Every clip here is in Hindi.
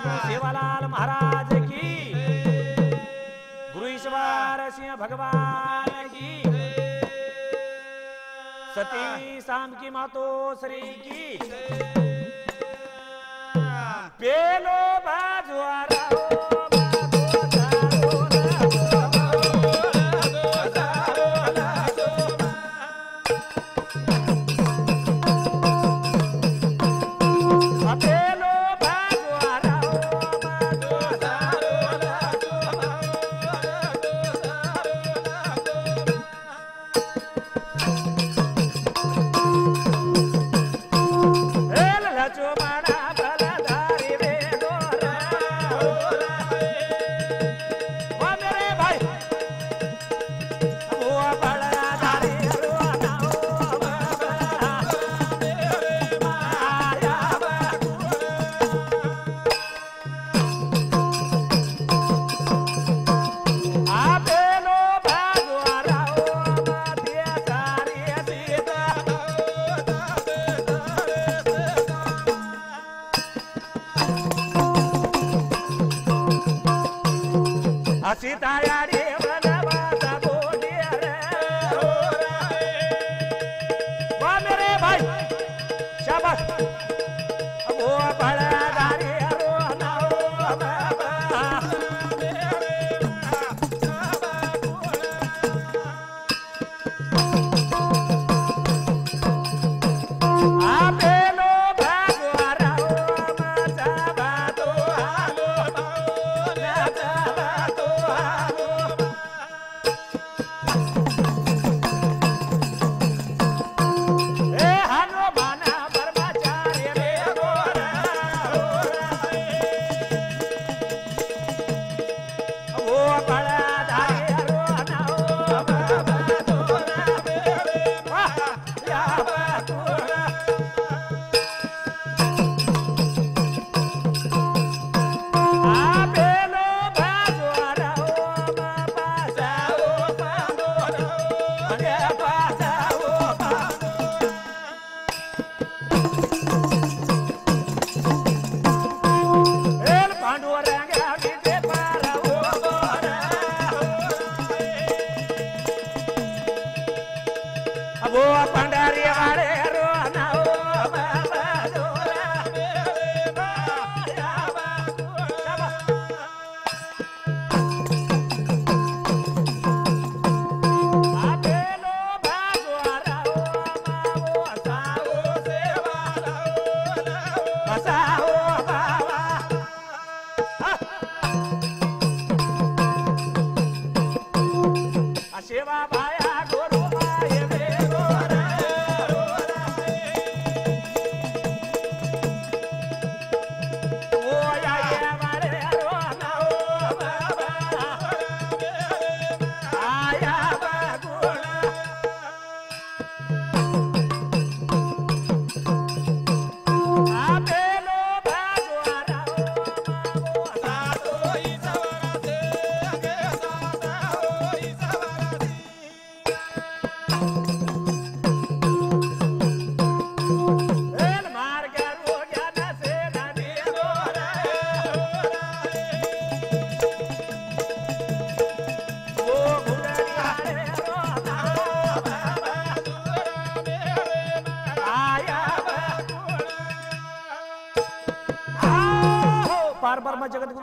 सेवालाल महाराज की, गुरु ईश्वर सिंह भगवान की, सती शाम की मातो श्री की। बेलो बाजुआरा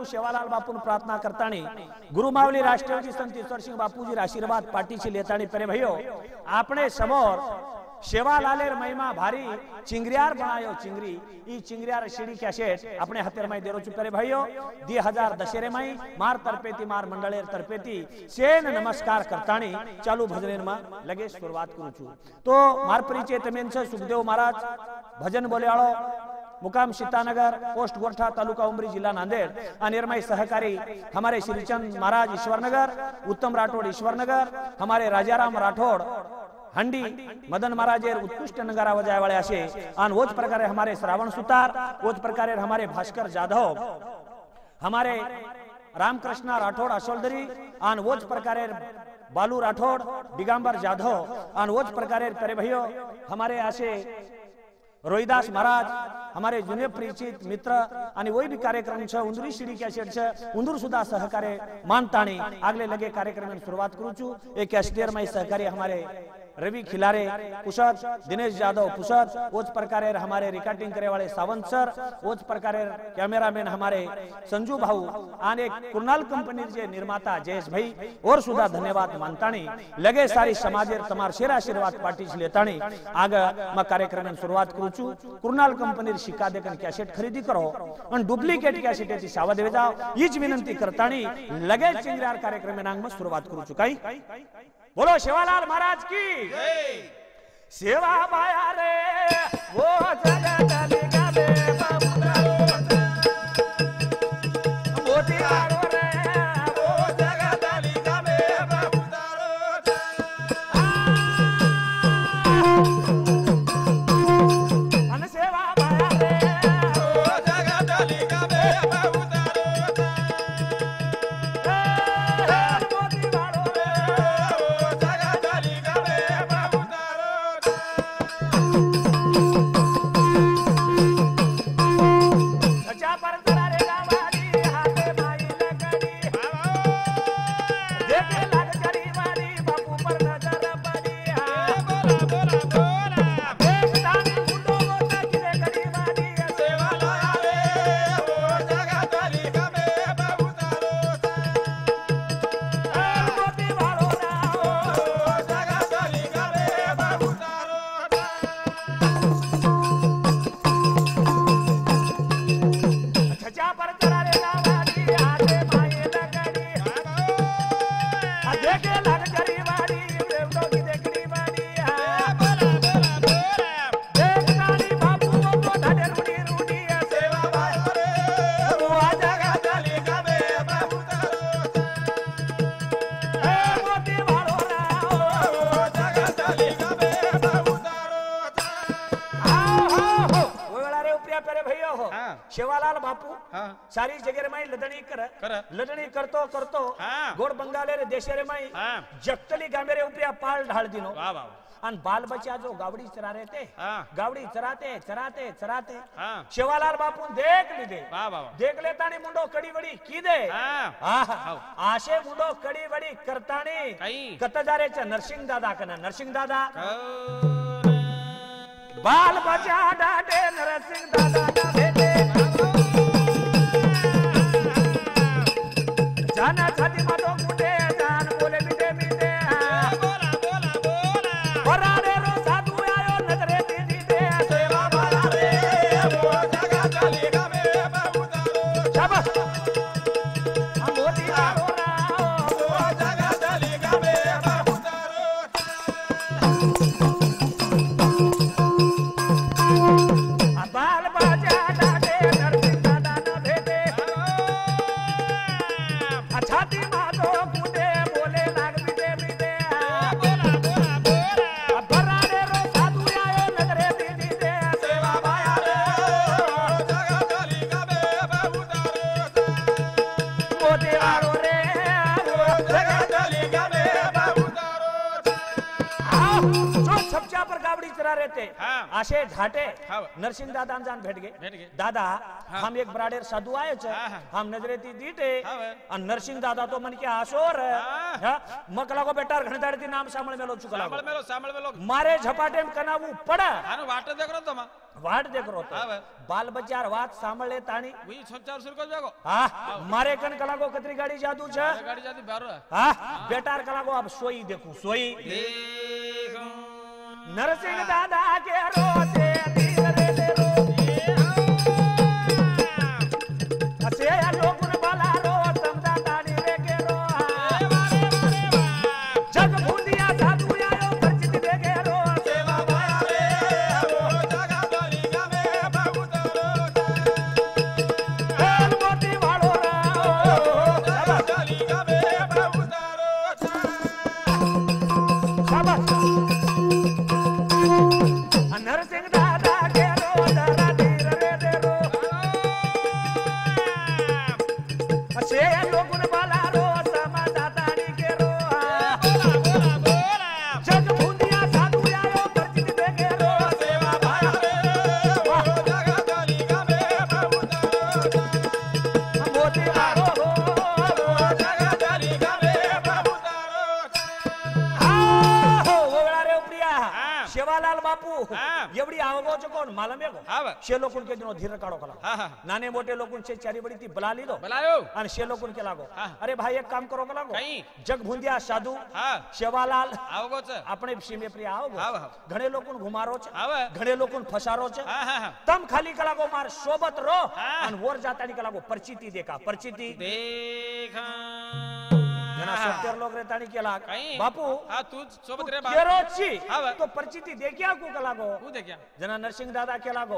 सेवालाल बापून प्रार्थना करता गुरु मावली राष्ट्रवादी संत ईश्वर सिंह बापूजी आशीर्वाद पाठीशी लेता प्रे भाइयों आपने समोर सेवालालेर महिमा भारी चिंगरियार बनायो चिंगरी ई चिंगरियार शिडी क्या शेष अपने हतेर माई देरो चुपरे भाइयों 2010 माई मार तरपेती मार मंडलेर तरपेती सेन नमस्कार करतानी चालू भजनेर मा लगे शुरुआत करू छू। तो मार परिचय तमेन छे सुखदेव महाराज भजन बोलेवाळो मुकाम सीतानगर पोस्ट गोरठा तालुका उमरी जिला नांदेड़ अनिर्मय सहकारी हमारे श्रीचंद महाराज ईश्वरनगर उत्तम राठौड़ ईश्वरनगर हमारे राजाराम राठौड़ हंडी मदन महाराजेर उत्कृष्ट नगारा वजाय वाले आशे आन वोच प्रकारे हमारे श्रावण सुतार वोच प्रकारे हमारे भास्कर जाधव हमारे रामकृष्ण राठौड़ असोलदरी आन वोच प्रकारे बालू राठौड़ दिगंबर जाधव आन वोच प्रकारे करे भाइयों हमारे आशे रोहिदास महाराज हमारे जुने परिचित मित्र आणि वही भी कार्यक्रम छ उंदरी शिडी कॅसेट छ उंदूर सुद्धा सहकार्य मानताणी आगले लगे कार्यक्रम की शुरुआत करू छू एक कॅसेटियर में सहकारी हमारे रवि खिलारे पुषद दिनेश यादव पुषद ओज प्रकारे हमारे रिकॉर्डिंग करे वाले सावंत सर ओज प्रकारे कैमरामैन हमारे संजू भाऊ आने कुणाल कंपनी के निर्माता जयेश भाई और सुधा धन्यवाद मानताणी लगे सारी समाजेर तमार शेर आशीर्वाद पार्टीज लेताणी आग मैं कार्यक्रम की शुरुआत करू छू कुणाल कंपनी शिक्का देखन कैसेट खरीदी करो और डुप्लिकेट कैसेट सावध हो जाओ हीच विनंती करताणी लगे चिंगरार कार्यक्रम नांग में शुरुआत करू छू काई बोलो सेवालाल महाराज की सेवा माया रे वो जगत सारी जगह माई लदणी कर लदणी करतो करतो गोड़ बंगाले रे देशेरे माई जगतली गामेरे उपरिया पाल ढाल दिनो अन बाल बच्चा जो गावड़ी चरा रहे थे गावड़ी चराते चराते चराते सेवालाल बापू देख लीधे देख लेता नहीं मुंडो कड़ी बड़ी की दे आशे मुंडो कड़ी बड़ी करता नहीं कत जा रहे च नरसिंह दादा कना नरसिंह दादा बाल बच्चा डाटे नरसिंह दादा जाना छाती मारो मुझे जान बोले मिटे मिटे बोला बोला बोला बोला रे रो साधु आयो नजरे दीदी दे सेवा बोला रे वो जगा चली गमे बाबूदा शाबाश हम मोती आरो ना वो जगा चली गमे बाबूदा रो बाल बाजा डाटे नरसिंह दादा ना भेटे छाती मारो मुझे बोले लाग मिटे मिटे बोला बोला बोला अब राने रो साधु आयो नजरे दीदी दे सेवा माया रे जगा चली गमे बाबूदा रो मोती आरो रे जगा चली गमे बाबूदा रो आओ जो छपचा पर गावड़ी चरा रहे थे आशे झाटे नरसिंह दादा जान भेट गए दादा हम एक ब्राडेर साधु आए हम नजरेती दीटे और नरसिंह दादा तो मन के आशोर मकला को बेटा घणदार दी नाम सामल मेलो चुकला सामल मेलो मारे झपाटे में कनावू पड़ा अरे वाट देख रहो तुम वाट देख रहो तो बाल बच्चार वाट सामल ले तानी वही छपचार सुर को जागो हां मारे कन कला को कतरी गाड़ी जादू छ गाड़ी जादी बारो हां बेटा कला को अब सोई देखू सोई देखो नरसिंह दादा के रोते धीरे धीरे जग भूलिया साधु आयो परचित देखे रो सेवा माया रे वो जगा चली आवलो जको मालम एगो हां शे लोकुन के जनो धीर काडो कला हां नाने मोटे लोकुन से चारी बड़ी ती बला लीदो बलायो अन शे लोकुन के लागो अरे भाई एक काम करो लागो काही जग भुंदिया साधु हां सेवालाल आवगो छ आपणे सीमे प्रिय आवगो हां हां घणे लोकुन घुमारो छ घणे लोकुन फसारो छ हां हां तम खाली कलागो मार सोबत रो अन वोर जातानी कलागो परिचिति देखा परिचिति देखा जना सत्तर लोग रेतानी केला बापू हां तू सोबत रे बापू केरोची तो परिचिति देखिया को कलागो तू देखिया जना नरसिंह दादा केलागो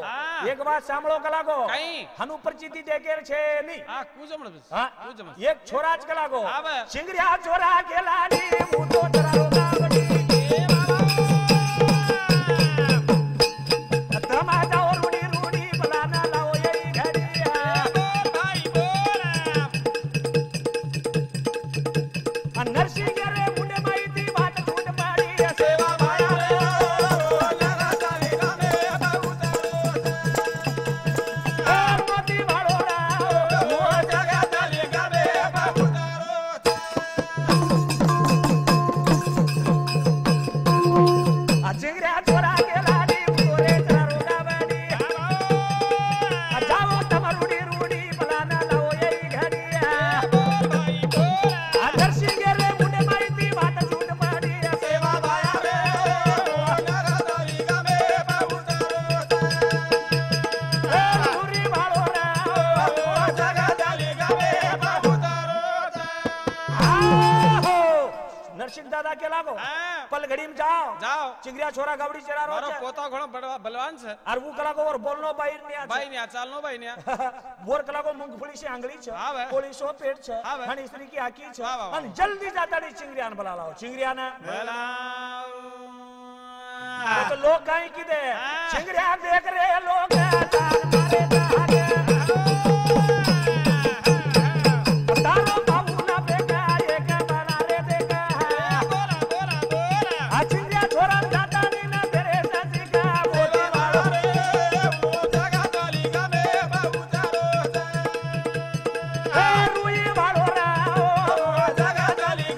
एक बात सांभळो कलागो काही हनु परिचिति देखेर छे नी हां कू जमण हां कू जमण एक छोरा ज कलागो चिंगरिया छोरा केलानी मु तो डराओ ना बडी ए बाबा तमा जाओ रूडी रूडी बनाना लाओ यही घड़िया भाई बोरा नरसिंह रे मुंडे माई दी बात झूठ मारी सेवा माया रे लगा सारी गाने बाहुदारो और मोती भाड़ोरा मोह जगा सारी गाने बाहुदारो आ चिंगरिया छोरा के लाली मोरे चारो गावडी आ जाओ तम रूडी रूडी बलाना लाओ यही घड़िया भाई बोरा आ नरसिंह केलागो हां पलघड़ी में जाओ जाओ चिंगरिया छोरा गावड़ी चरा रो मारो पोता घणो बलवान छे और वो कलागो और बोलनो भाई ने चालनो भाई ने बोर कलागो मूंगफली से आंगली छे कोली सो पेट छे हणी स्त्री की आकी छे अन जल्दी जाताड़ी चिंगरिया ने बुला लाओ चिंगरिया ने बुलाओ तो लोग काई कीदे चिंगरिया देख रे लोग तार मारे जागे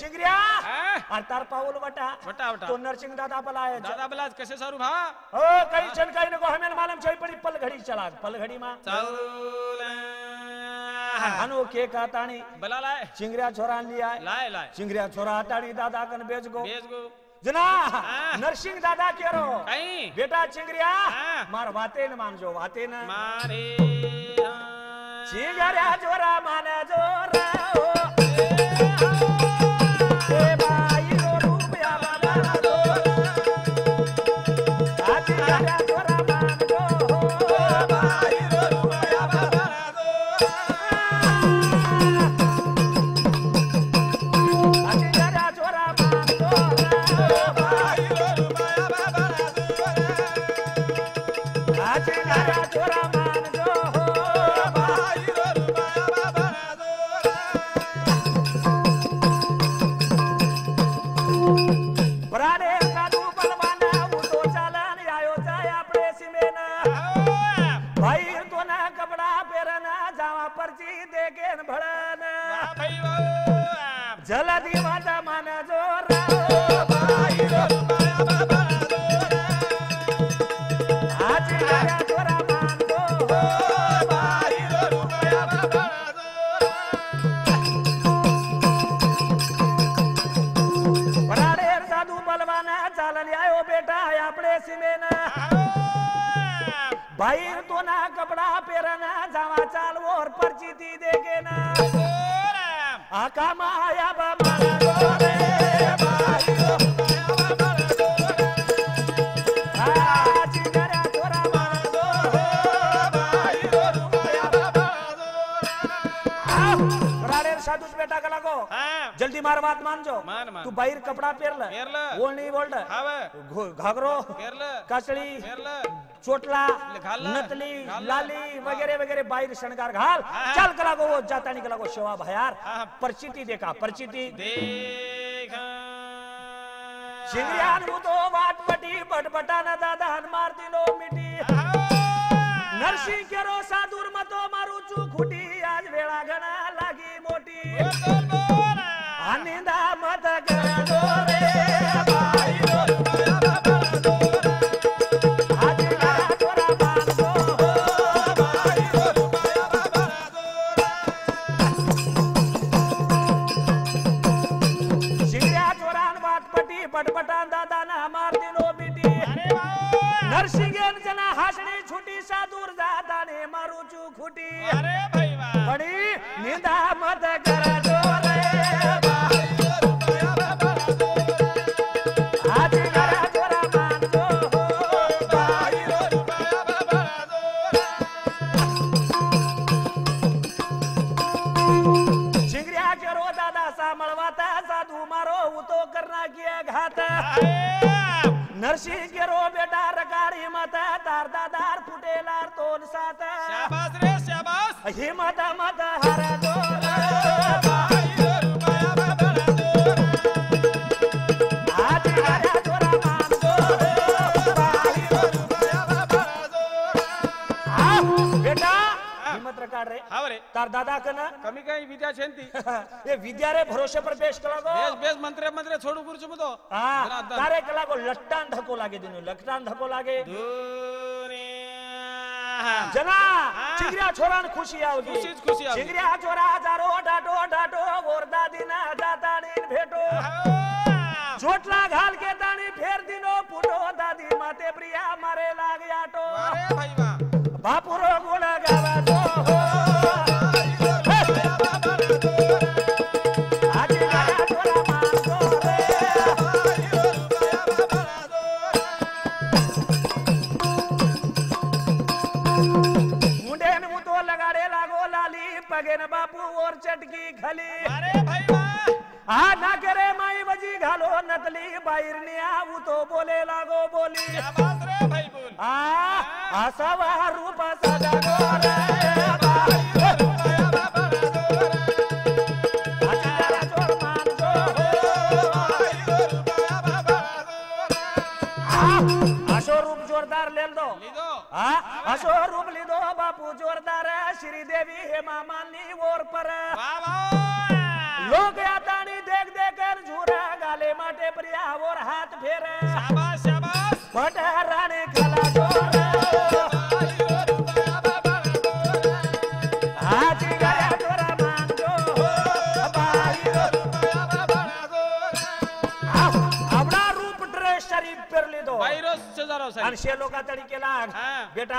चिंगरिया और तार पावल बटा बटा तो नरसिंह दादा बलाज कैसे सारू भा ओ कई जन कई को हमें मालूम छै पड़ी पल घड़ी चला पल घड़ी में चला अनु के काताणी बला लाए चिंगरिया छोरा लिया लाए लाए चिंगरिया छोरा हटाड़ी दादा कन बेच गो जना नरसिंह दादा केरो कहीं बेटा चिंगरिया मार बातें न मानजो बातें न मारे चिंगरिया छोरा माने जोरा मार बात मान जो तू बाहर कपड़ा पेरला बोल नहीं बोल घाघरो काचड़ी चोटला नतली लाली वगैरह वगैरह बाहर शनगार घाल चल कला गो जाता निकला गो शेवा भयार परचिति देखा परचिति देखा चिंगरियार मुतो वाटपटी बटबटाना दादा हनुमार दिलो मिटी नरसिंह केरो साधुर मतो मारुचु खुटी आज वेला घना लागी मोटी अनिंदा मत करा दो रे भाई दो बटबटान दादा ना मार दिलो बिटी नरसिंह जना हासनी छुटी साधुर दादा ने मारू चू खुटी अरे भाई वाह बड़ी निंदा मत करा जो रे आज करा जोरा मान दो भाई रुपया बाबा दो चिंगरिया के रो दादा सा मलवाता साधु मारो उतो करना किया घात नरसिंह के रो बेटा रकारी माता तार दादार फुटे लार तोन साथ शाबाश रे शाबाश हे माता माता हरा दो भाई रुपया बाबा दो आज हरा तोरा मान दो भाई रुपया बाबा दो आ बेटा हिम्मत रकार रे हां रे तार दादा कना कमी काही विद्या छेंती ये विद्या रे भरोसे पर बेस कलागो बेस बेस मंत्रे मंत्रे छोडू गुरचो मतो हां तारे कलागो लट्टान धको लागे दिनो लट्टान धको लागे दूरी जना चिंगरिया छोरान खुशी आवगी खुशी आवगी चिंगरिया छोरा हजारो डाडो डाडो गोरदा दिना दादा ने भेटो जोटला घाल के दानी फेर दिनो पुटो दादी माते प्रिया मारे लाग आटो अरे भाई वाह बापुरो गुण गावा दो आज गाया तोरा मान दो रे भाई रुपया बाबा दो मुंडे में मुतो लगाड़े लागो लाली पगेन बापू और चटकी खली अरे भाई वाह आ ना करे माई बजी घालो नतली बाहर निया उतो बोले लागो बोली क्या बात रे भाई बोल आ आसावा रूपा सदा गोरे भाई रुपया बाबा दो अचारा जोर मान जो भाई रुपया बाबा दो आशो रूप जोरदार ले दो हां आशो रूप ले दो बापू जोरदार श्री देवी हेमा मानी और पर बाबा लोग यातानी देख देख कर झूरा गाले माटे प्रिया और हाथ फेरे शाबाश शाबाश बटराने खला जोर अनशे लोका तरीके लाग बेटा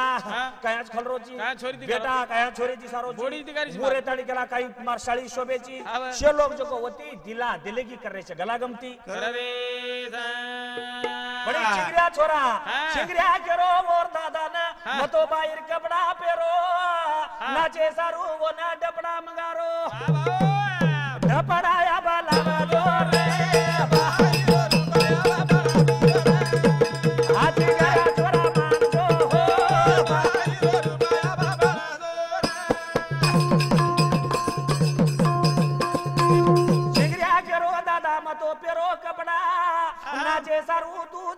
काया खलरो जी काया छोरी दी बेटा काया छोरी जी सारो बॉडी दिगारी पूरे तरीके ला काई मारशाली शोभे जी शे लोग जो को होती दिला दिलेगी कर रे गलागमती करे सा बड़ी चिंगरिया छोरा चिंगरिया करो और दादा ना मतो बाहर कपड़ा पेरो नाचे सारू वो ना डपड़ा मंगारो डपड़ाया बालावा दो रे भाई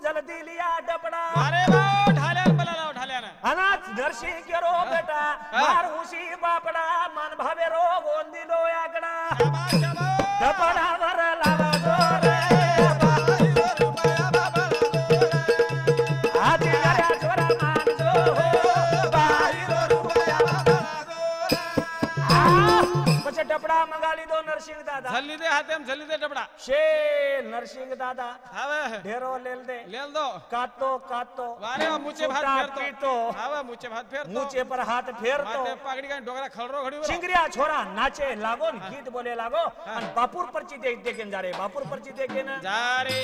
जल्दी लिया डपड़ा अरे बाओ ढालेर बलाओ ढालेना अनाथ नरसिंह के रो बेटा मार उसी बापड़ा मन भावे रो गोंदी लो आगड़ा शाबाश शाबाश डपड़ा वर लावा दो रे भाई रुपया बाबा दो आज करा छोरा मान दो भाई रुपया बाबा दो आ पछे डपड़ा मंगा ली दो नरसिंह दादा जल्दी दे हाथ में जल्दी दे डपड़ा शे नरसिंह दादा हावे ढेरो लेल दे लेल दो काटो काटो वारे मुछे भात फेर तो हावे मुछे भात फेर तो मुछे पर हाथ फेर तो माथे पगड़ी का डोगरा खलरो घड़ी चिंगरिया छोरा नाचे लागो गीत बोले लागो अन बापुर परची देख देखेन जा रे बापुर परची देखेन जा रे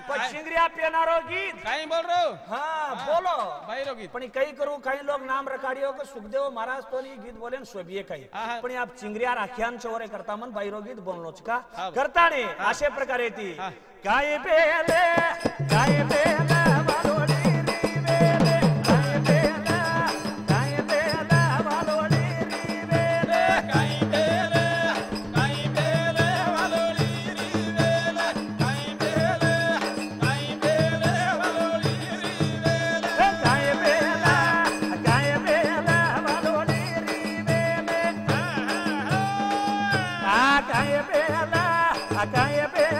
चिंगरिया पहनारो गीत कहीं बोल रहे हो। हाँ बोलो भाई रो गीत कई करू कई लोग नाम रखाड़ियो के सुखदेव महाराज तो नहीं गीत बोले शोभिए कई पण आप चिंगरिया राख्यान चोरे करता मन भाई रो गीत बोलनो छका करता ने आशे प्रकारे थी गाय बेले गाय बेला वालोडी री बेले गाय बेला गाय बेला वालोडी री बेले गाय बेले गाय बेला वालोडी री बेले गाय बेले गाय बेला वालोडी री बेले गाय बेला वालोडी री बेले आ गाय बेला आ गाय बेला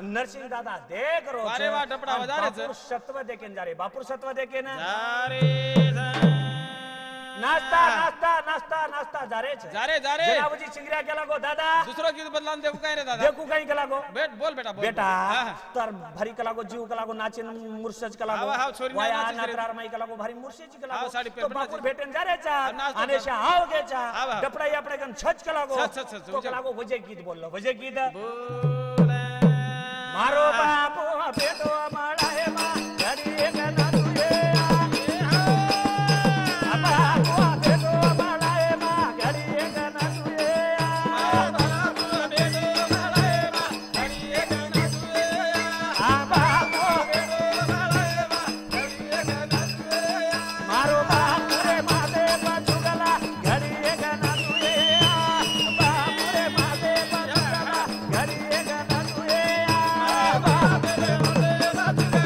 नरसिंह दादा देख रो अरे वाह डपड़ा बजा रे बापुर सत्व देखेन जा रे बापुर सत्व देखेन अरे नाश्ता नाश्ता नाश्ता नाश्ता जा रे बाबूजी चिंगरिया केला गो दादा दूसरो गीत बदलान देखू काई रे दादा देखू काई केला गो बेट बोल बेटा बोल बेटा तर भारी केला गो जीव केला गो नाचिन मुर्शद केला गो वाया नात्रार माई केला गो भारी मुर्शद केला गो बापुर भेटन जा रे चा अनेशा आओगे चा डपड़ाई आपरे कन छच केला गो तो केला गो वजे गीत बोल लो वजे गीत मारो बापू बेटो मारा है मां घड़ी एक ना तुझे आ बापू बेटो मारा है मां घड़ी एक ना तुझे आ बापू बेटो मारा है मां घड़ी एक ना तुझे आ बापू बेटो मारा है मां घड़ी एक ना तुझे मारो बापू रे माथे पर झुकला घड़ी एक ना तुझे आ बापू रे माथे पर झुकला घड़ी एक ना तुझे Baba, Baba, Baba, Baba.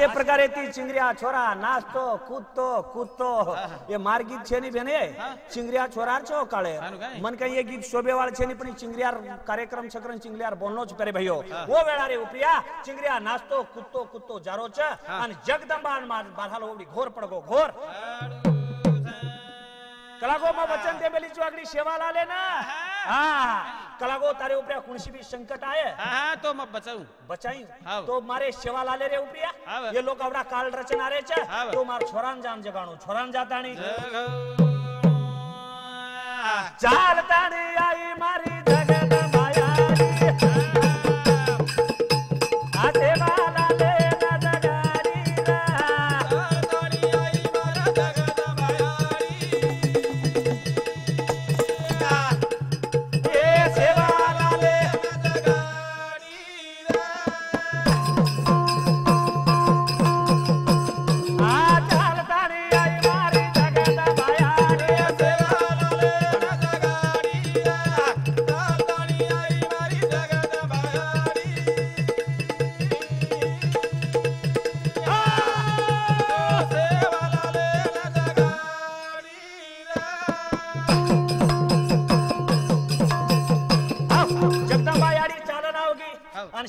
अशे प्रकारे ती चिंगरिया छोरा नाचतो कूदतो कूदतो ये मार गीत छे नी बेने चिंगरिया छोरा छो काळे मन का ये गीत शोभेवाळ छे नी पण चिंगरियार कार्यक्रम छकरन चिंगरियार बोलनो ज परे भाईयो वो वेळा रे उप्रिया चिंगरिया नाचतो कूदतो कूदतो जारो छ आणि जगदंबाण बाधाल ओवडी घोर पडगो घोर कलागो मा वचन दे बेली जो आगडी सेवाललेर ना हां कलागो तारे ऊपर कुणसी भी संकट आए हां तो मैं बचाऊं हाँ। तो मारे सेवाललेर रे उप्रिया हाँ। ये लोग आवड़ा काल रचना रे छ हाँ। तो मार छोरान जान जगाणो छोरान जाताणी चालताणी आई मारी जगत माया आ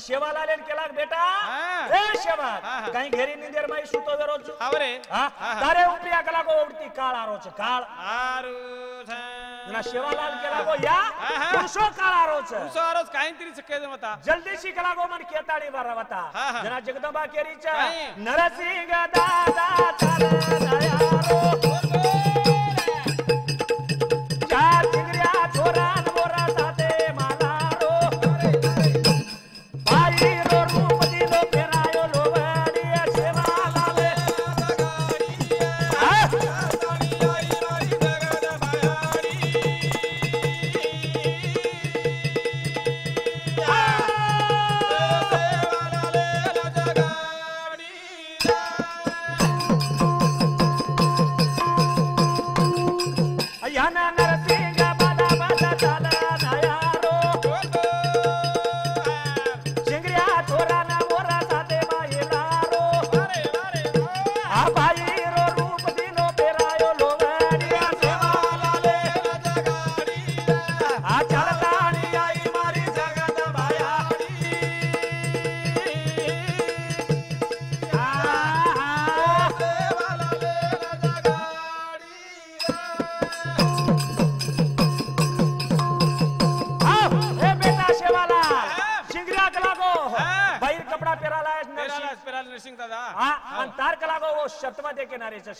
सेवाललेर सेवाललेर केलाक बेटा ए शेवाल काही घेरी निंदेर माई सुतो वेरो छु आवरे हां तारे उपिया कलाको ओडती काळ आरो छ काळ आरो छ ना सेवालाल केलाको या पुरुषो काळ आरो छ पुरुषो आरो काही तरी छके मता जल्दी सी कलाको मन केताडी वरवता जना जगदंबा केरी छ नरसिंह दादा तारा दयारो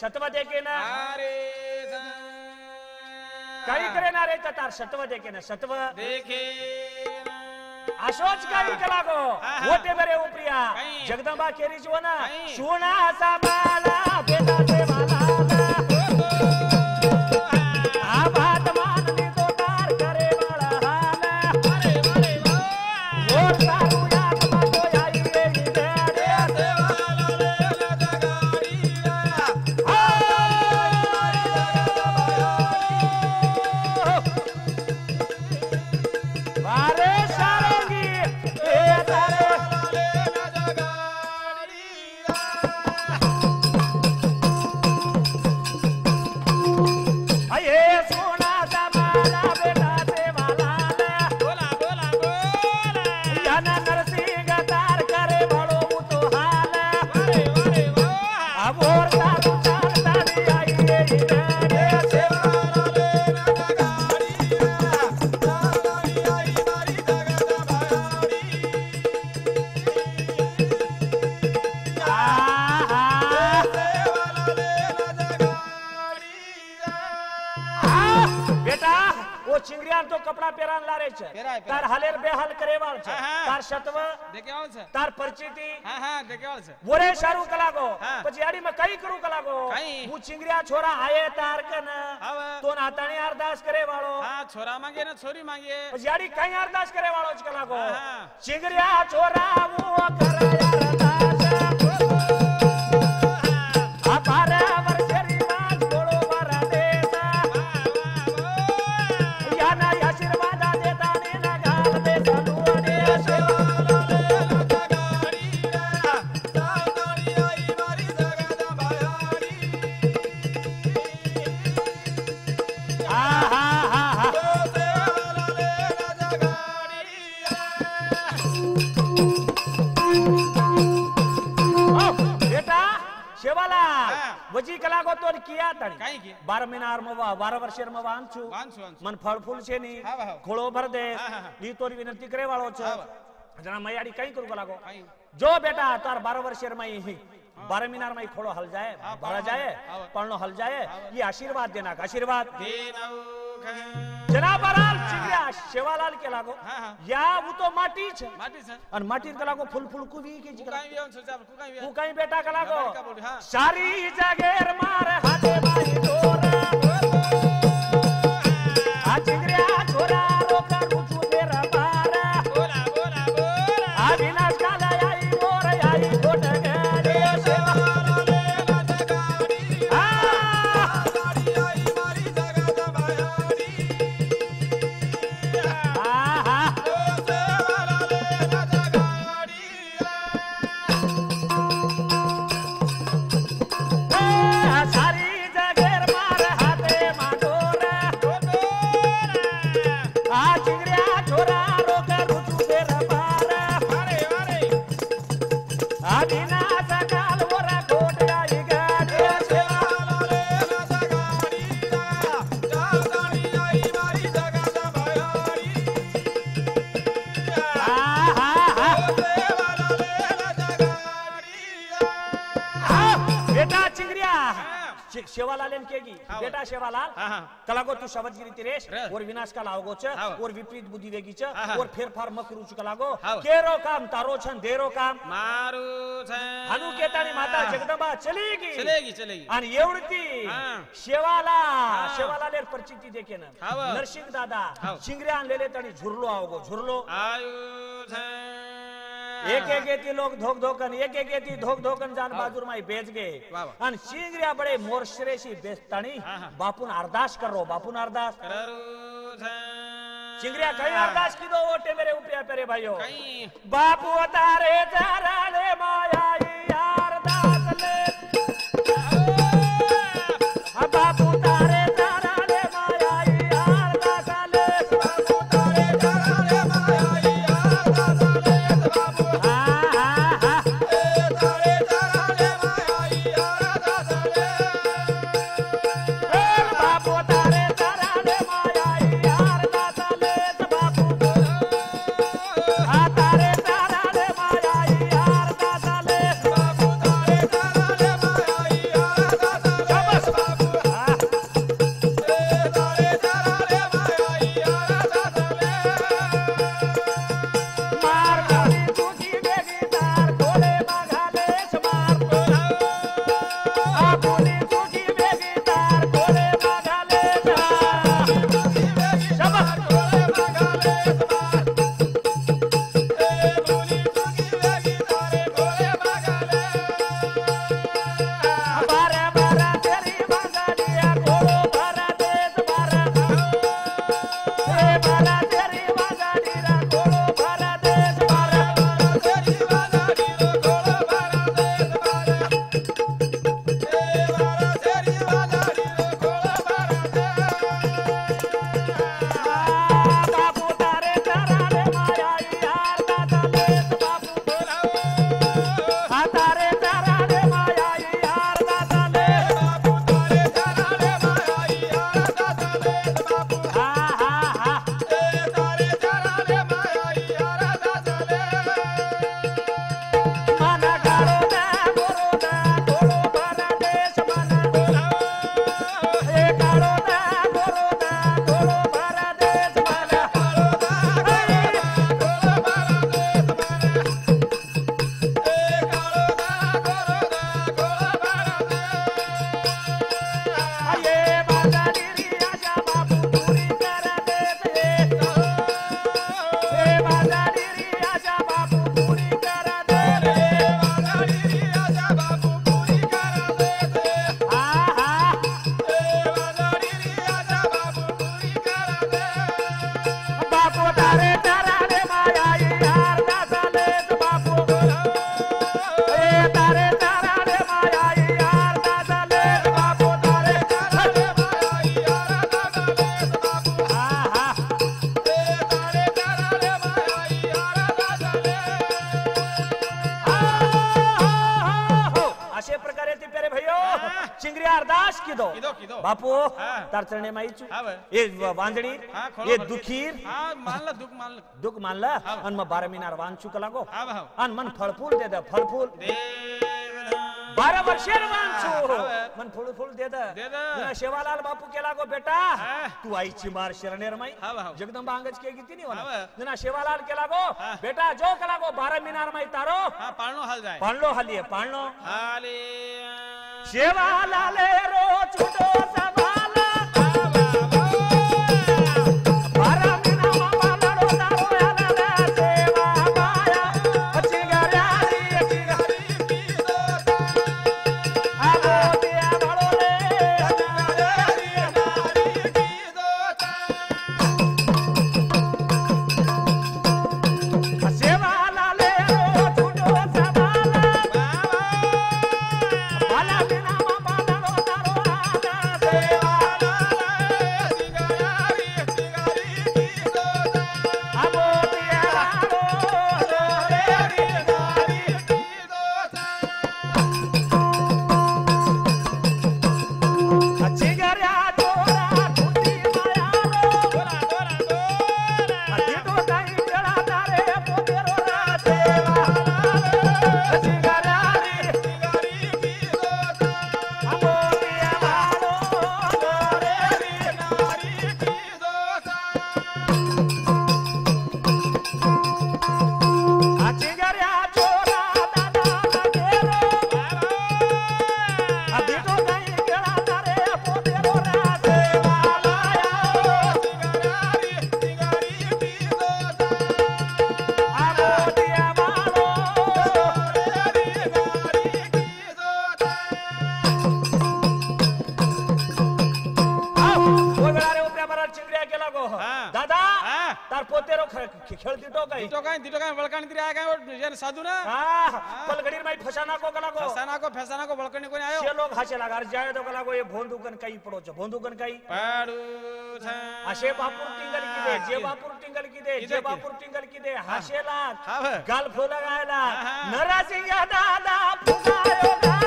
शतवदे के ना अरे कई करे ना रे तार शतवदे के ना शतव देखे आशोच कई कला को होते बरे उप्रिया जगदंबा केरी जो ना सोना सा माला बेटा से माला चिंगरिया छोरा आए तारकन तो नाताणी अरदास करे वालो हां छोरा मांगे ना छोरी मांगे याडी काई अरदास करे वालो च कला को चिंगरिया छोरा वो करे अरदास आ पारे जो बेटा तार 12 वर्षेर मई 12 महीनार मई खोड़ो हल जाए भरा जाए पढ़नो हल जाए ये आशीर्वाद देना आशीर्वाद जनाब सेवालाल के लागो या वो तो माटी छे अन माटी के लागो फूल फूल कुवी के कुकाई बेटा के लागो सारी जागेर मारे हाथे मारी डोरा चिंगरिया छोरा रोका रुचु तेरा बारा बोला बोला बोला अविनाश काला आई मोर आई कोट गए सेवालाल नाच गाड़ी आ गाड़ी आई मारी जगत भयारी आ हा सेवालाल नाच गाड़ी ए सारी जगेर मार हाथे माडोरा आ चिंगरिया छोरा रोका रुचु तेरा बारा अरे अरे आदिना सकाल वरा कोट आई गाड़ी सेवाललेर नाच गाड़ी जा गाड़ी आई मारी जगत भयारी आ हा हा सेवाललेर नाच गाड़ी आ बेटा चिंगरिया सेवालाल केगी बेटा सेवालाल कलागो तू शब्दगिरी तिरेश और विनाश का लागो छ और विपरीत बुद्धि वेगी छ और फेरफार मकरू छ कलागो केरो काम तारो छन देरो काम मारू छ हनु केतानी माता जगदंबा चलेगी चलेगी चलेगी आणि एवढती सेवालालेर परिचिती देखे ना नरसिंह दादा चिंगरियान लेले तणी झुरलो आवगो झुरलो आयु छ एक एक गेती लोग धोक धोकन एक एक गेती धोक धोकन जान बाजूर माई बेच गए अन चिंगरिया बड़े मोर श्रेषी बेचतानी बापुन अरदास करो बापुन अरदास चिंगरिया कहीं अरदास की दो वोटे मेरे ऊपर पेरे भाइयों बापू तारे तारा ले माया अरदास ले बापू तारे तारा ले माया अरदास ले बापू तारे तारा ले माया कीधो बापू तार चरणे में आईचू ए वांजणी ए दुखीर मानला दुख मानला अन म 12 महीना वांचू कलागो अन मन फलफूल दे दे फलफूल दे 12 वर्षे वांचू मन फलफूल दे दे बिना सेवालाल बापू केलागो बेटा तू आईची मार शरणेर मई जगदंबा अंगज के गीती नी वाला बिना सेवालाल केलागो बेटा जो कलागो 12 महीना मई तारो पाणलो हाल जाय पाणलो हालिए पाणलो हाले सेवाललेरो छुटो सवाला आवा बारा महीना मामालारो तारो आला सेवा पाया चिंगारी पीदो आलो दिया बालो रे चिंगारी पीदो सेवाललेरो छुटो सवाला आला साधु ना पलगड़ीर माई फसाना को बलकनी कोनी आयो छे लोग हाचे लागार जाय तो कला को ये भोंदुगन काई पड़ो छ भोंदुगन काई पाडू छ आशे बापुर टिंगल की दे जे बापुर टिंगल की दे जे बापुर टिंगल की दे हाचे लाग गाल फोला गायला नरासिंह दादा फुसायो गाला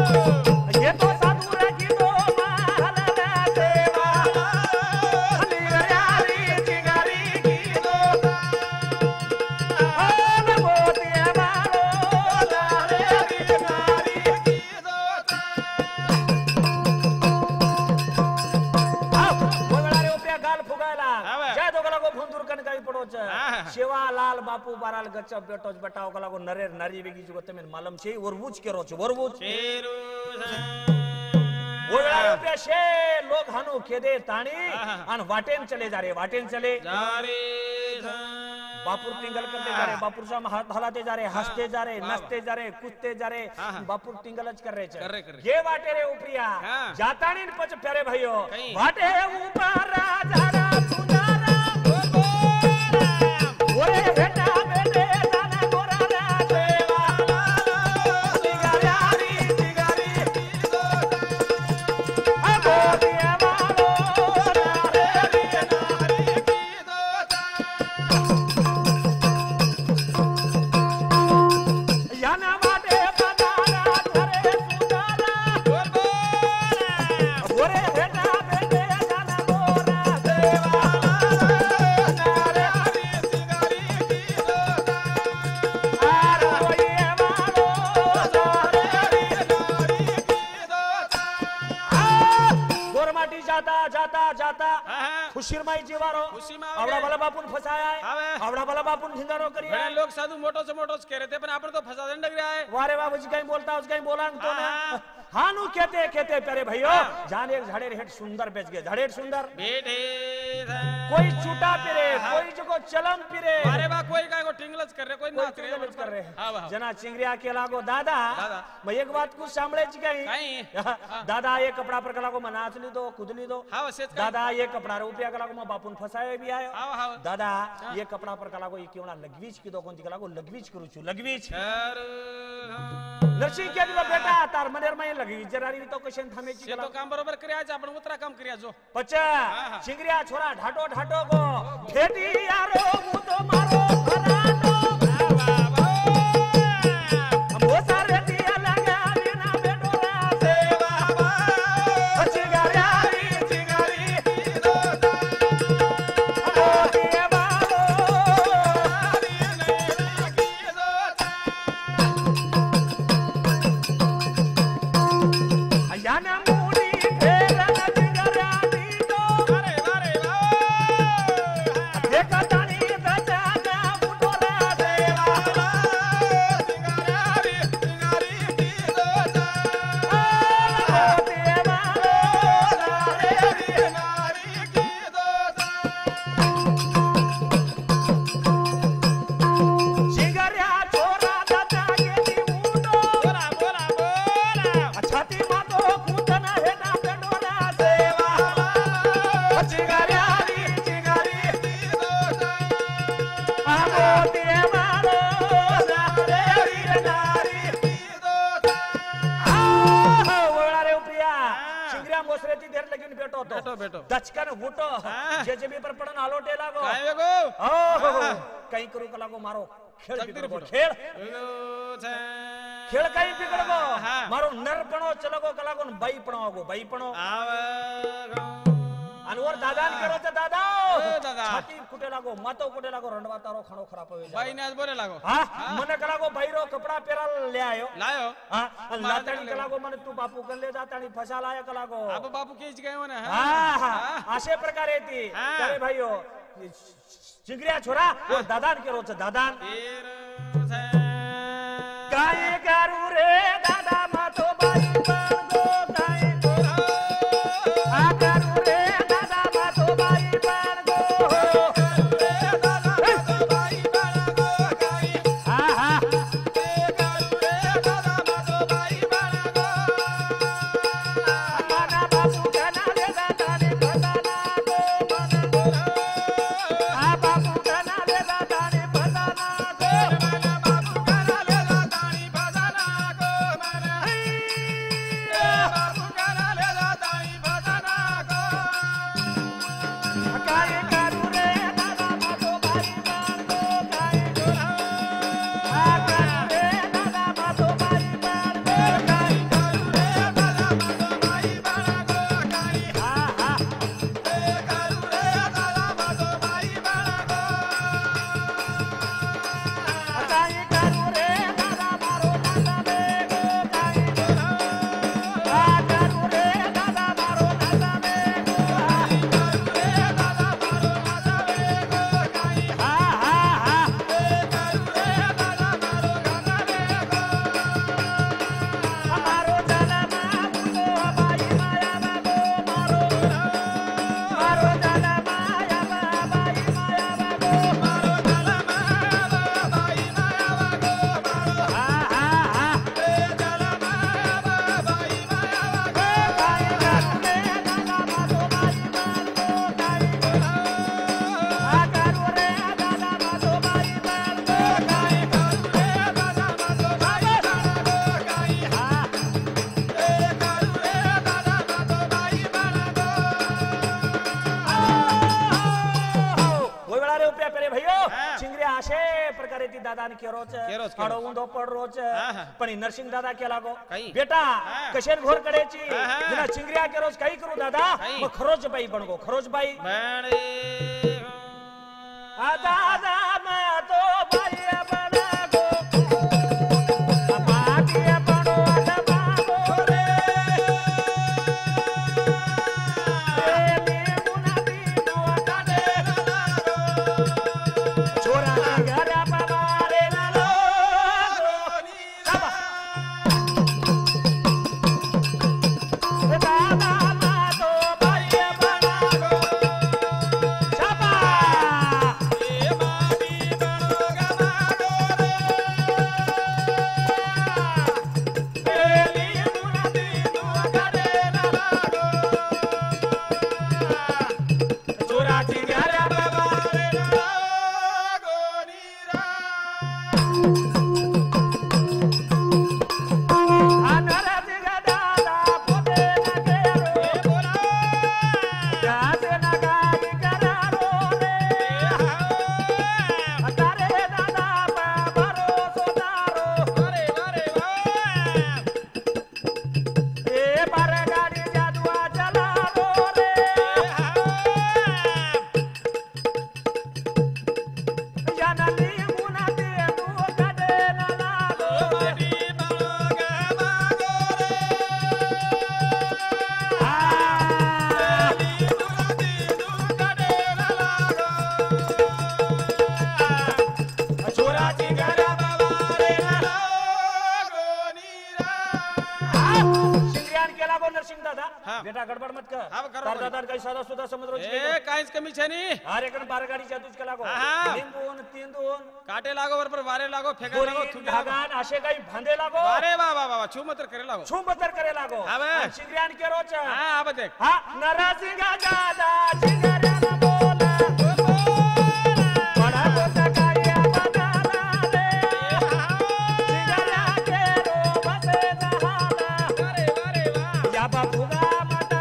अरे अरे वाह ये तो सेवालाल बापू बाराल गच्चा बेटोज बटाओ कला को नरेर नारी बेगी जो तमें मालूम छे वरवूच के रोच वरवूच शेरू बोलायो पे शे लोग हनु केदे ताणी अन वाटेन चले जारे बापुर टिंगल करते जा रहे बापुर साहब हाथ हलाते जा रहे हंसते जा रहे नचते जा रहे कूदते जा रहे बापुर टिंगलच कर रहे छे ये वाटे रे ऊपरिया जाताणी न पच प्यारे भाईयो वाटे ऊपर राजा रा सुनारा बोलो ओरे बेटा बेटे दाना गोरा रा सेवालाल चिंगारी पीदो अबो दिया बालो रे चिंगारी पीदो याना वाटे पदारा धरे सुदारा गोरा ओरे बेटा बेटे दाना गोरा सेवा खुशीर माई जीवारो आवड़ा वाला बापुन फसाया है आवड़ा वाला बापुन ढिंगारो करिया है लोग साधु मोटोस कह रहे थे पर आपन तो फसा देन लग रहा है वारे बाबू जी कहीं बोलता उस कहीं बोलांग तो ना हानु कहते कहते प्यारे भाइयों जान एक झाड़े हेड सुंदर बेच गए झाड़े सुंदर बेटे कोई छूटा पिरे कोई जको चलम पिरे वारे बा कोई काय को टिंगलच कर रहे कोई नाच कर रहे जना चिंगरिया के लागो दादा मैं एक बात कुछ सामळे जी गई दादा ये कपड़ा पर कला को नाच ली दो कूद ली दो दादा ये कपड़ा रुपया कला को बापुन फसाए भी आयो दादा ये कपड़ा पर कला को ये केवणा लगवीच की दो कोन कला को लगवीच करू छु लगवीच नरसिंह के दिला बेटा तार मनेर में लगी जरारी तो कशन थामे की तो काम बरोबर करिया छ आपण उतरा काम करिया जो पचा चिंगरिया छोरा ढाटो ढाटो को ठेटी यारो मु तो मारो फराटो बाबा हम वो सारे दिया लगा बिना बेटो रा या मोसरेती देर लगीन बेटो तो बेटो दचकन उठो जेजेबी पर पड़न आलोटे लागो काय गो ओ कई करू कला को मारो खेल बिगड़ो खेल खेल कई बिगड़ो मारो नर पणो चलगो कला को बाई पणो गो बाई पणो आवे अनवर दादान करो तो दादा छाती कुटे लागो मातो कुटे लागो रंडवा तारो खानो खराब होवे भाई ने आज बोले लागो हां मने कला को भाईरो कपड़ा पेरा ले आयो लायो हां लातणी कला को मने तू बापू कर ले जाताणी फसा लाया कला को अब बापू खींच गयो ने हां आशे प्रकार थी अरे भाईयो चिंगरिया छोरा वो दादान करो तो दादान काय करू रे दादा मातो भाई बंगो काय करो आ करू अड़ो उंदो पड़ रोच पण नरसिंह दादा के लागो बेटा कशेन घोर कडेची बिना चिंगरिया के रोज काही करू दादा म खरोज बाई बणगो खरोज बाई बणे आ दादा मैं तो बाई चिंगरियान के रोच हां अब देख हां नरसिंह दादा चिंगरियान बोला बड़ा तो सकाया बना ले चिंगरिया के रो बसे नहाला अरे वाह या बाबूगा मटा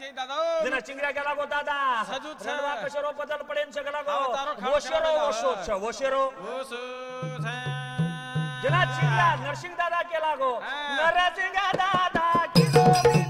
છે દાદા જેના ચિંગરા કેલા ગો દાદા સજુ છે રણવા કશરો બદલ પડે ને સગલા ગો ઓશરો ઓશો છે ઓશરો ઓશો છે જેના ચિંગરા નરસિંહ દાદા કેલા ગો નરસિંહ દાદા કીધો વિના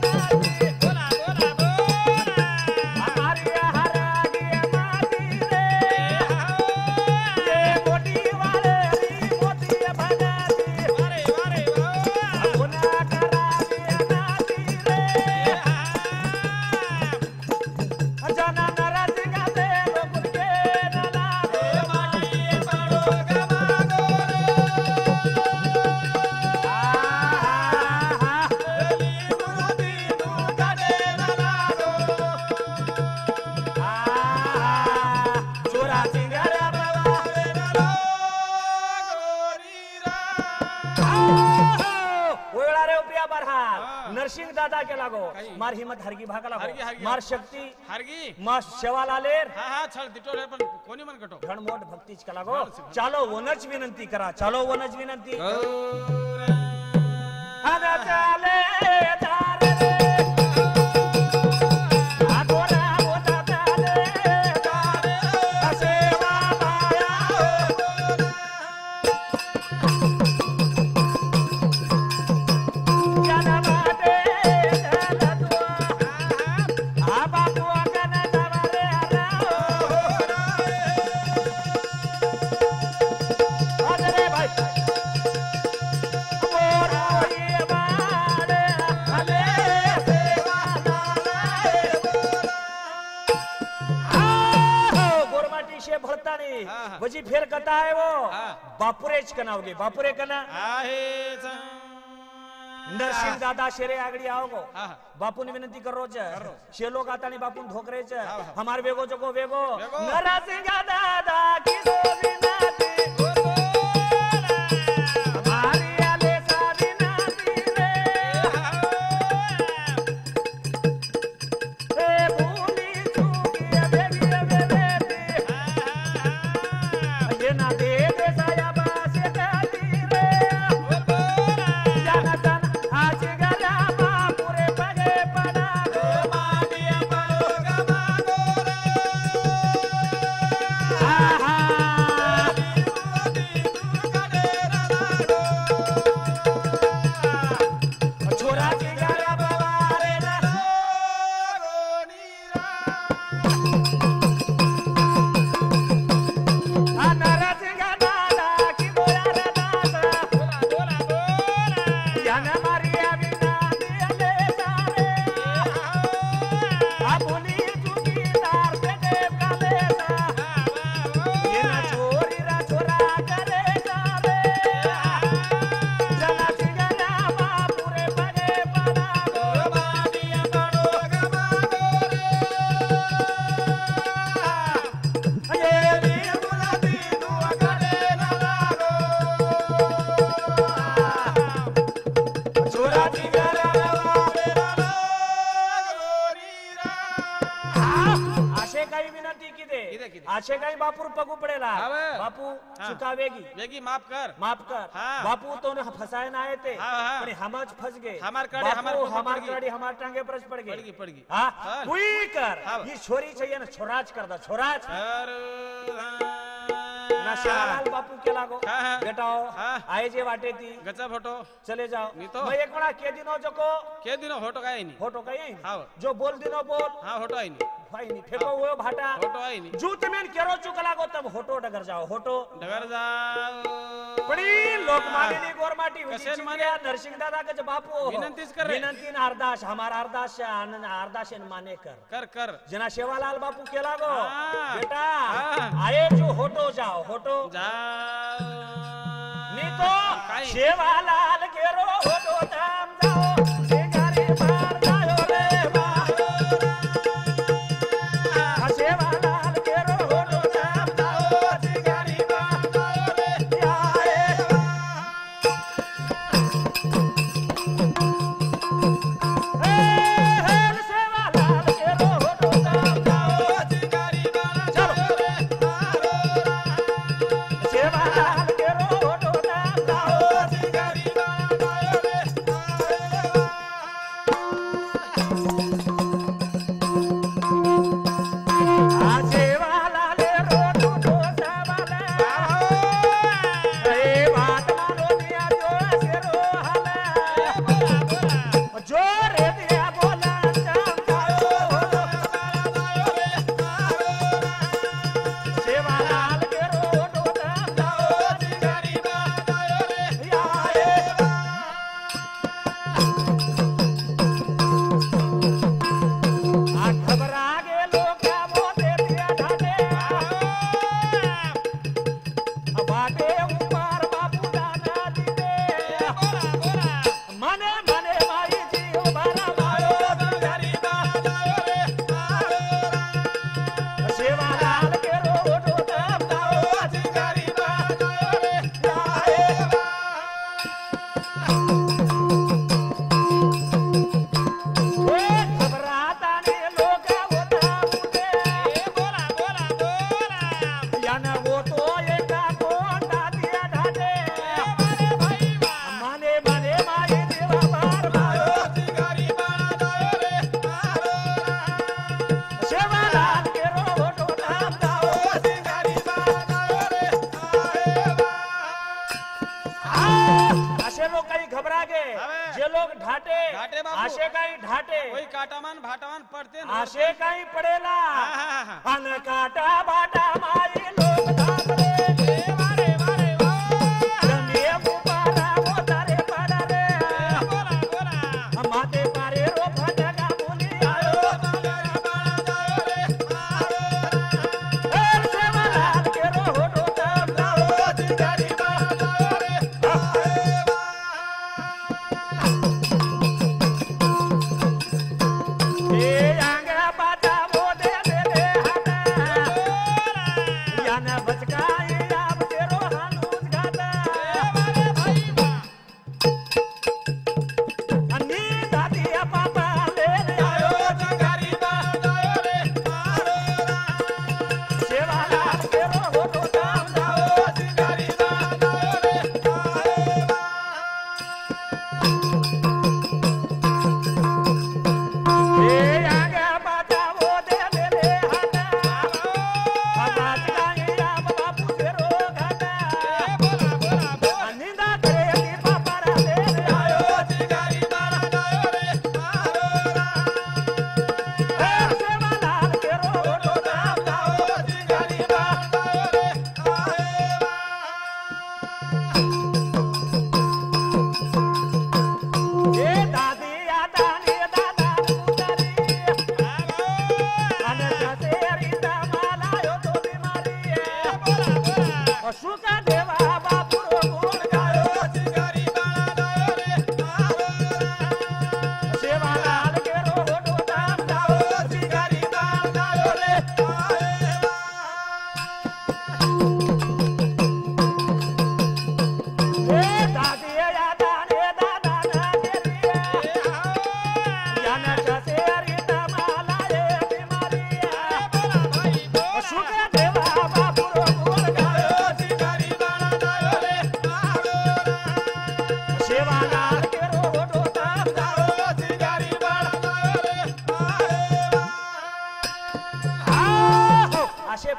मार हिम्मत हरगी भागला मार शक्ति हरगी मार सेवाललेर हां हां छळ दिटोले पण कोणी मन कटो घण मोठ भक्तीच कला गो चालो वनच विनंती करा चालो वनच विनंती आदा चाले वजी फेर कथा है वो बापुरेज कनाओगे बापुरे कना नरसिंह दादा शेरे आगड़ी आओगो बापू ने विनती करो ज शेलो गाता नहीं बापू धोकरे ज हमारे वेगो जको वेगो नरसिंह दादा की दो विनती माफ कर हाँ। बापू तो ने फसाए ना आए थे पर हमज फस गए हमार कड़े हमार टांगे परस पड़ गई हां कोई कर ये छोरी चाहिए ना छोराज कर दा छोराज ना शालाल बापू के लागो बेटाओ आए जे वाटे थी गच्चा फोटो चले जाओ मैं एक बड़ा के दिनो जको के दिनो फोटो काई नहीं जो बोल दिनो बोल हां फोटो आई नहीं भाई नहीं फेंको हुए भाटा होटो आई नहीं जूत में केरो चुकला को तब होटो डगर जाओ बड़ी लोक मांगनी गोरमाटी कसेन माने नरसिंह दादा के बापू विनती कर विनती न अरदास हमारा अरदास आनंद अरदास न माने कर जना सेवालाल बापू के लागो बेटा आए जो होटो जाओ होटो जाओ नहीं तो सेवालाल केरो होटो धाम जाओ सिंगारी मार जाओ रे पड़ते बाबू आशे काई ढाटे वही काटामान भाटामान पड़ते आशे काई पड़ेला अन काटा भाटा माई लोग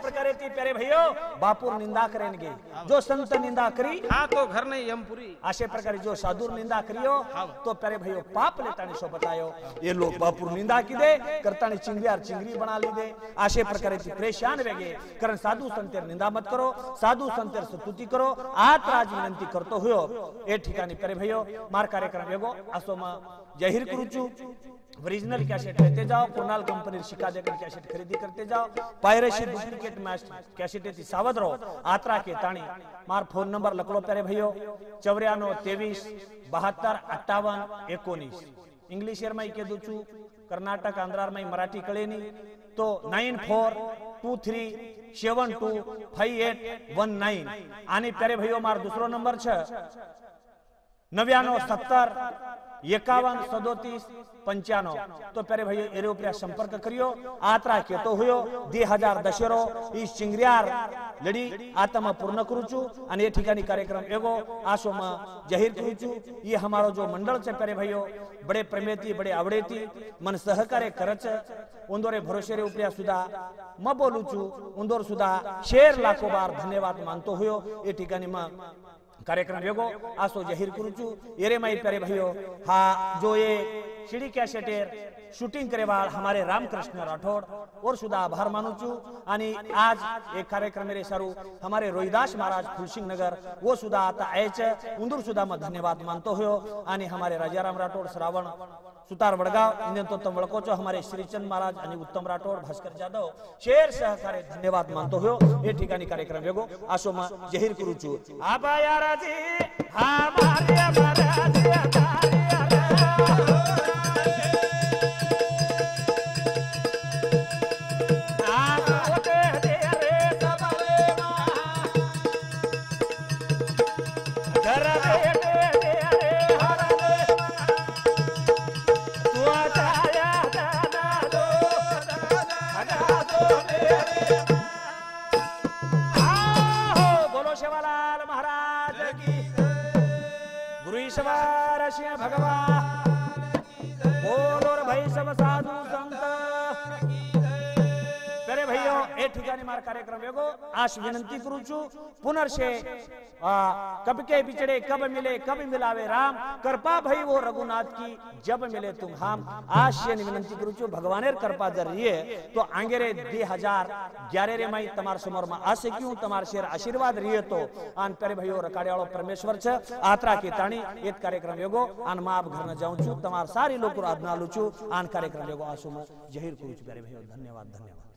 धारे बापुर निंदा करेंगे जो संत निंदा करी हाँ तो घर नहीं यमपुरी आशे प्रकार जो साधुर निंदा करियो तो प्यारे भाइयों पाप लेता नहीं सो बतायो ये लोग बापुर निंदा की दे करता नहीं चिंगरियार चिंगरी बना ली दे आशे प्रकार की परेशान वेगे करण साधु संतेर निंदा मत करो साधु संतेर स्तुति करो आतराज विनंती करतो हुयो ए ठिकाणी प्यारे भाइयों मार कार्यक्रम वेगो असोमा जाहिर करूचू ओरिजिनल कैसेट लेते जाओ कोनाल कंपनी शिकाजे कर कैसेट खरीदी करते जाओ पायरेसी डुप्लीकेट कैसेट से सावध रहो आत्रा के ताणी मार फोन नंबर लकड़ो प्यारे भाइयों 9423 725819 इंग्लिश एयर में के दूचू कर्नाटक आंध्रार में मराठी कळे नी तो 9423725819 आने प्यारे भाइयों मार दूसरो नंबर छ 9970 5137 95 तो प्यारे भाइयों एरोप्रिया संपर्क करियो आत्रा के तो हुयो 2010 इस चिंगरियार लड़ी आत्मा पूर्ण करूचू अने ये ठिकाणी कार्यक्रम एगो आशो में जाहिर करूचू ये हमारो जो मंडल छे प्यारे भाइयों बड़े प्रेमेती बड़े आवड़ेती मन सहकार्य करच उंदोरे भरोसे रे उपरिया सुधा म बोलूचू उंदोर सुधा शेर लाखों बार धन्यवाद मानतो हुयो ये ठिकाणी में कार्यक्रम योगो आसो जाहिर करूचू एरे माई प्यारे भाइयों हाँ जो ये सीडी कैसेटेर शूटिंग करेवाल हमारे रामकृष्ण राठौड़ और सुधा आभार मानूचू आनी आज एक कार्यक्रम मेरे सारू हमारे रोहिदास महाराज फुलसिंह नगर वो सुधा आता ऐच उंदूर सुधा में धन्यवाद मानते हो आनी हमारे राजाराम राठौड़ श्रावण सुतार वड़गाव इन्हें तो तम वड़कोचो हमारे श्रीचंद महाराज अने उत्तम राठौड़ भास्कर जाधव शेर सहकारे धन्यवाद मानते हो ये ठिकाणी कार्यक्रम योगो आशो मां जाहिर करूचू आबा यारा जी हमारे महाराज भगवान ठिकाणी मार कार्यक्रम वेगो आश विनंती करू छु पुनर्शे कबके बिछड़े कब मिले कब मिलावे राम कृपा भई वो रघुनाथ की जब मिले तुम हम आश ये विनंती करू छु भगवानेर कृपा जरिए तो आंगेरे 2011 मई तमार समोर मा आसे क्यों तमार शेर आशीर्वाद रिये तो आन प्यारे भाइयों रकाड़ियालो परमेश्वर छ आत्रा की ताणी एक कार्यक्रम वेगो आन माप घर न जाऊ छु तमार सारी लोग को आज्ञा लू छु आन कार्यक्रम वेगो आसुम जाहिर करू छु प्यारे भाइयों धन्यवाद।